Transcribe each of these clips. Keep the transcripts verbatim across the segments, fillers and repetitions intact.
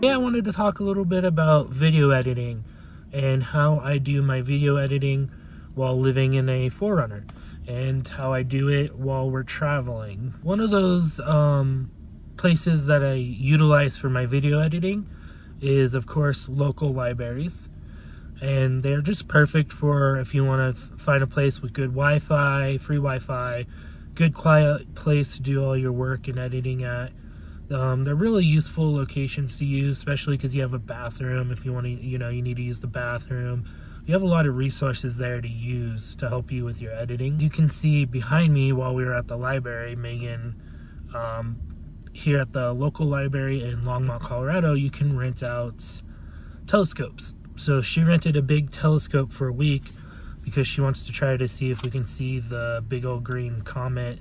Today I wanted to talk a little bit about video editing and how I do my video editing while living in a four runner and how I do it while we're traveling. One of those um, places that I utilize for my video editing is, of course, local libraries. And they're just perfect for if you want to find a place with good Wi-Fi, free Wi-Fi, good quiet place to do all your work and editing at. Um, they're really useful locations to use, especially because you have a bathroom. If you want to, you know, you need to use the bathroom. You have a lot of resources there to use to help you with your editing. You can see behind me while we were at the library, Megan, um, here at the local library in Longmont, Colorado, you can rent out telescopes. So she rented a big telescope for a week because she wants to try to see if we can see the big old green comet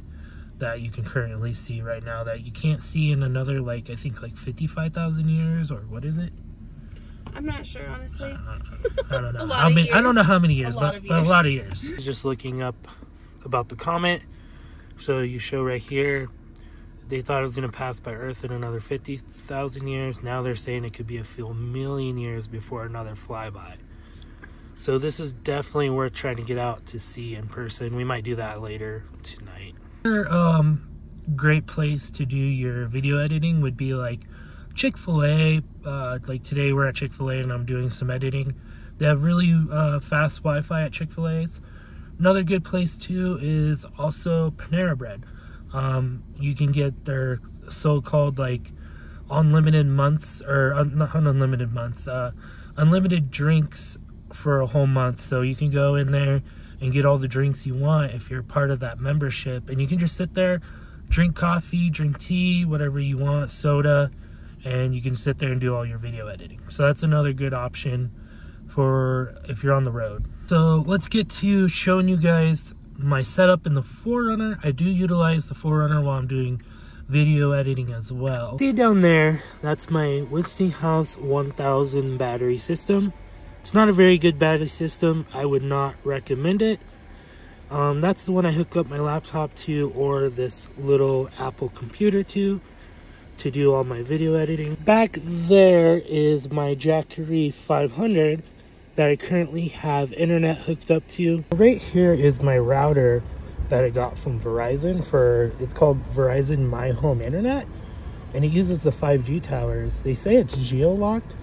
that you can currently see right now that you can't see in another, like, I think like fifty-five thousand years, or what is it? I'm not sure, honestly. Uh, I don't know. a lot how of many, years. I don't know how many years, but, years. but a lot of years. Just looking up about the comet. So you show right here, they thought it was going to pass by Earth in another fifty thousand years. Now they're saying it could be a few million years before another flyby. So this is definitely worth trying to get out to see in person. We might do that later tonight. Another um, great place to do your video editing would be like Chick-fil-A. Uh, like today we're at Chick-fil-A and I'm doing some editing. They have really uh, fast Wi-Fi at Chick-fil-A's. Another good place too is also Panera Bread. Um, you can get their so-called like unlimited months or un not unlimited months, uh, unlimited drinks for a whole month. So you can go in there and get all the drinks you want if you're part of that membership, and you can just sit there, drink coffee, drink tea, whatever you want, soda, and you can sit there and do all your video editing. So that's another good option for if you're on the road. So let's get to showing you guys my setup in the four runner. I do utilize the four runner while I'm doing video editing as well. See down there, that's my Westinghouse one thousand battery system. It's not a very good battery system. I would not recommend it. Um, that's the one I hook up my laptop to, or this little Apple computer to, to do all my video editing. Back there is my Jackery five hundred that I currently have internet hooked up to. Right here is my router that I got from Verizon for, it's called Verizon My Home Internet, and it uses the five G towers. They say it's geo-locked,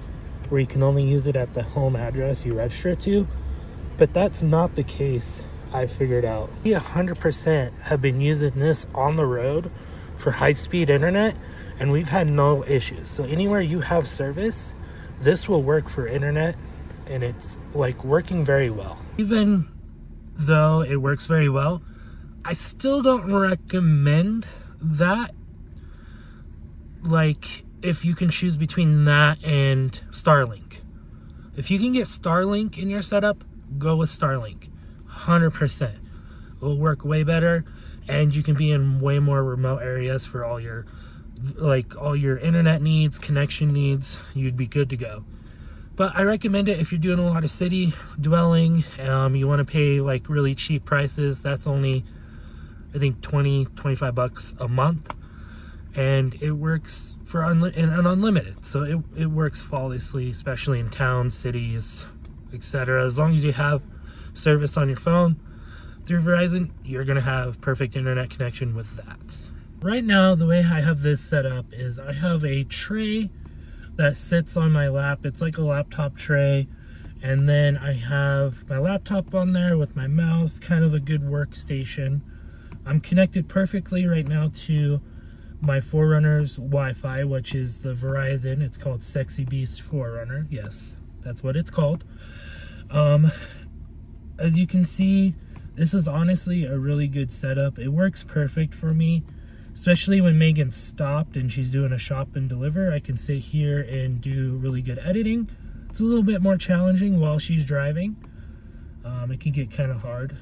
where you can only use it at the home address you register it to, but that's not the case, I figured out. We one hundred percent have been using this on the road for high-speed internet, and we've had no issues. So anywhere you have service, this will work for internet, and it's like working very well. Even though it works very well, I still don't recommend that. Like, if you can choose between that and Starlink, if you can get Starlink in your setup, go with Starlink one hundred percent. It'll work way better, and you can be in way more remote areas for all your like all your internet needs, connection needs. You'd be good to go. But I recommend it if you're doing a lot of city dwelling. Um, you want to pay like really cheap prices. That's only, I think, twenty, twenty-five bucks a month. And it works for unli and, and unlimited. So it, it works flawlessly, especially in towns, cities, et cetera. As long as you have service on your phone through Verizon, you're going to have perfect internet connection with that. Right now, the way I have this set up is I have a tray that sits on my lap. It's like a laptop tray, and then I have my laptop on there with my mouse, kind of a good workstation. I'm connected perfectly right now to my four runner's Wi-Fi, which is the Verizon. It's called Sexy Beast four runner. Yes, that's what it's called. Um, as you can see, this is honestly a really good setup. It works perfect for me. Especially when Megan stopped and she's doing a shop and deliver, I can sit here and do really good editing. It's a little bit more challenging while she's driving. Um, it can get kind of hard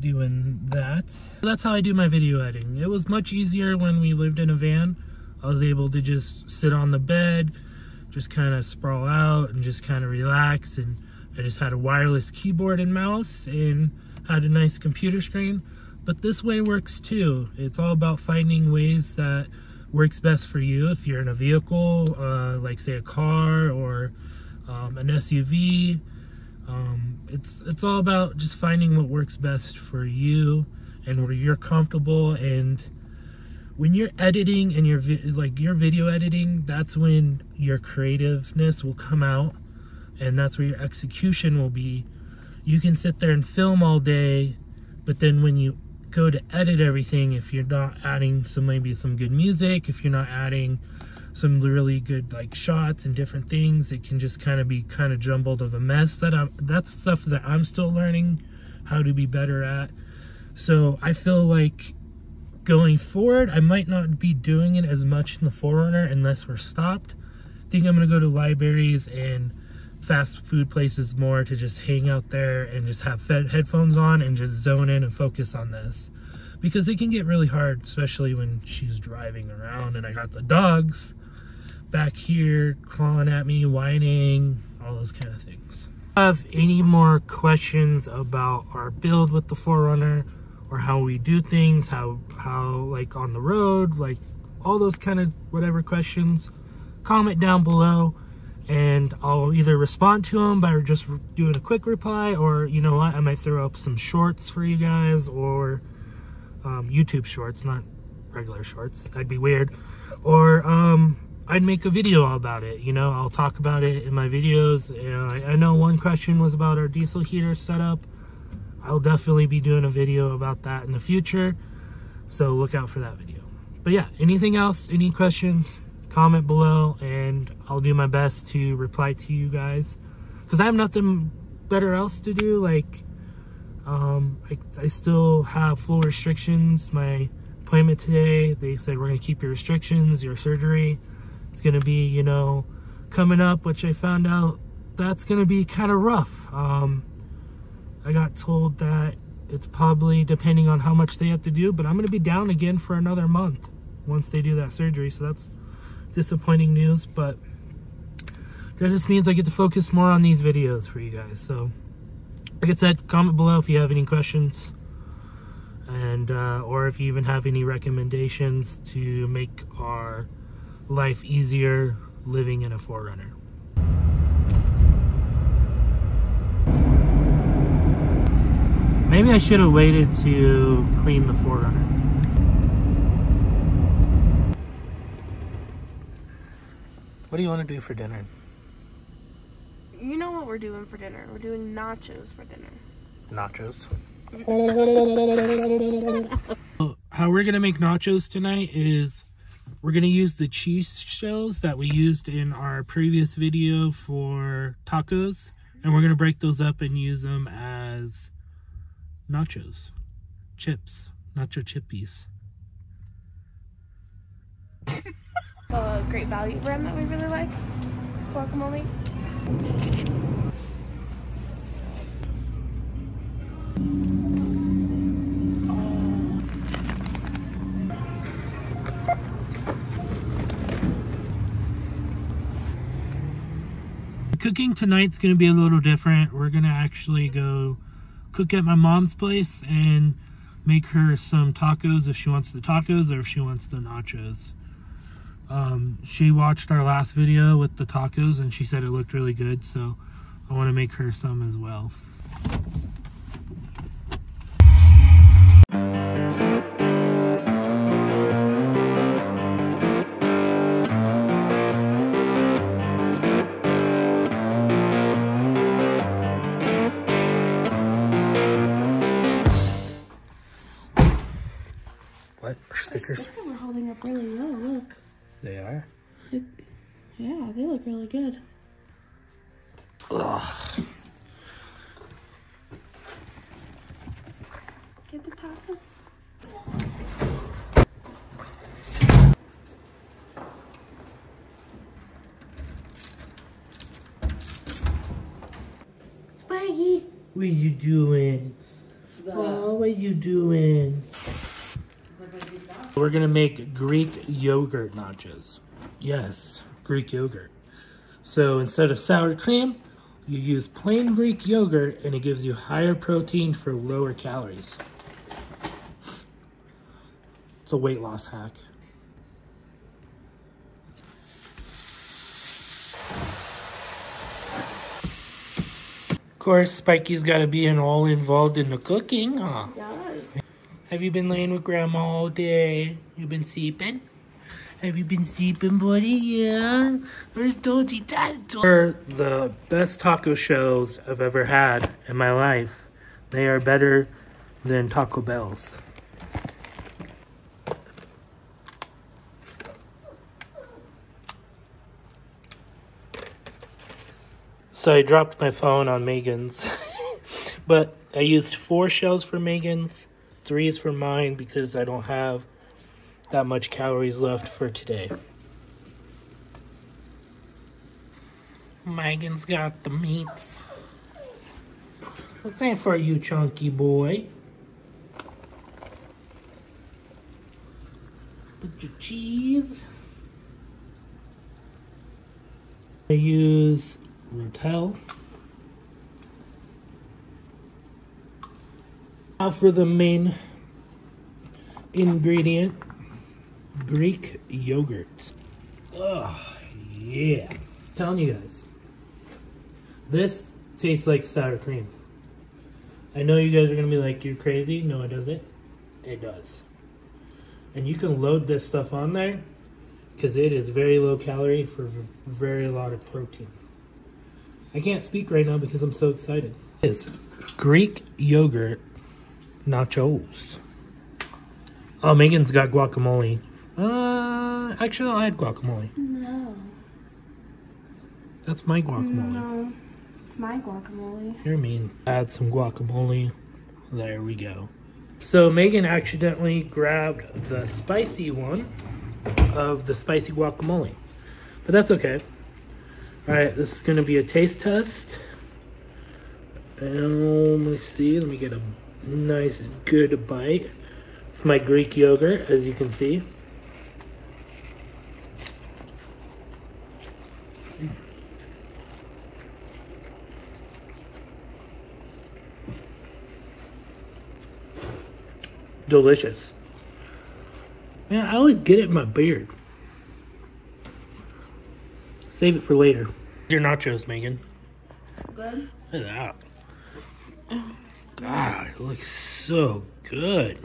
doing that. That's how I do my video editing. It was much easier when we lived in a van. I was able to just sit on the bed, just kind of sprawl out and just kind of relax. And I just had a wireless keyboard and mouse and had a nice computer screen. But this way works too. It's all about finding ways that works best for you if you're in a vehicle, uh, like say a car or um, an S U V. Um, it's it's all about just finding what works best for you and where you're comfortable. And when you're editing and you're like your video editing, that's when your creativeness will come out, and that's where your execution will be. You can sit there and film all day, but then when you go to edit everything, if you're not adding some maybe some good music, if you're not adding some really good like shots and different things, it can just kind of be kind of jumbled of a mess. That I'm, that's stuff that I'm still learning how to be better at. So I feel like going forward, I might not be doing it as much in the four runner unless we're stopped. I think I'm gonna go to libraries and fast food places more to just hang out there and just have headphones on and just zone in and focus on this, because it can get really hard, especially when she's driving around and I got the dogs back here clawing at me, whining, all those kind of things. If you have any more questions about our build with the four runner or how we do things, how how like on the road, like all those kind of whatever questions, comment down below and I'll either respond to them by just doing a quick reply, or you know what, I might throw up some shorts for you guys, or um, YouTube shorts, not regular shorts, that'd be weird. Or um, I'd make a video about it, you know, I'll talk about it in my videos. uh, I, I know one question was about our diesel heater setup. I'll definitely be doing a video about that in the future, so look out for that video. But yeah, anything else, any questions, comment below and I'll do my best to reply to you guys, because I have nothing better else to do. Like um I, I still have full restrictions. My appointment today, they said we're gonna keep your restrictions, your surgery, it's gonna be, you know, coming up, which I found out that's gonna be kind of rough. um I got told that it's probably depending on how much they have to do, but I'm gonna be down again for another month once they do that surgery, so that's disappointing news. But that just means I get to focus more on these videos for you guys. So like I said, comment below if you have any questions, and uh, or if you even have any recommendations to make our life easier living in a four runner. Maybe I should have waited to clean the four runner. What do you want to do for dinner? You know what we're doing for dinner. We're doing nachos for dinner. Nachos? How we're going to make nachos tonight is we're going to use the cheese shells that we used in our previous video for tacos. And we're going to break those up and use them as nachos. Chips. Nacho chippies. A Great Value brand that we really like, guacamole. Cooking tonight's gonna be a little different. We're gonna actually go cook at my mom's place and make her some tacos if she wants the tacos or if she wants the nachos. Um, she watched our last video with the tacos and she said it looked really good, so I want to make her some as well. What? Our stickers? Our stickers are holding up really low, look. They are? It, yeah, they look really good. Ugh. Get the tacos. Spaggy. What are you doing? Oh, what are you doing? We're gonna make Greek yogurt nachos. Yes, Greek yogurt. So instead of sour cream, you use plain Greek yogurt and it gives you higher protein for lower calories. It's a weight loss hack. course, Spikey's got to be in all involved in the cooking, huh? He does. Have you been laying with Grandma all day? You been sleeping? Have you been sleeping, buddy? Yeah. Where's Doji? That's Doji. The best taco shows I've ever had in my life. They are better than Taco Bell's. So I dropped my phone on Megan's, but I used four shells for Megan's, three is for mine because I don't have that much calories left for today. Megan's got the meats. This ain't for you, chunky boy. Put your cheese. I use Rotel. Now for the main ingredient, Greek yogurt. Oh yeah, I'm telling you guys, this tastes like sour cream. I know you guys are gonna be like, you're crazy. No, it doesn't. It does. And you can load this stuff on there because it is very low calorie for very lot of protein. I can't speak right now because I'm so excited. This is Greek yogurt nachos. Oh, Megan's got guacamole. Uh, actually, I'll add guacamole. No. That's my guacamole. No, it's my guacamole. You're mean. Add some guacamole. There we go. So Megan accidentally grabbed the spicy one of the spicy guacamole, but that's okay. Alright, this is going to be a taste test. And let me see, let me get a nice good bite. It's my Greek yogurt, as you can see. Delicious. Man, I always get it in my beard. Save it for later. Your nachos, Megan. Good. Look at that. God, it looks so good.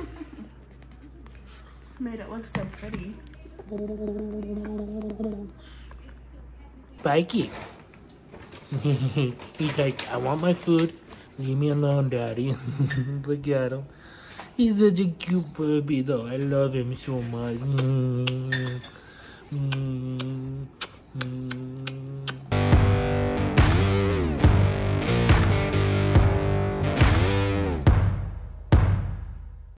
Made it look so pretty. Spikey. He's like, I want my food. Leave me alone, Daddy. Look at him. He's such a cute baby, though. I love him so much.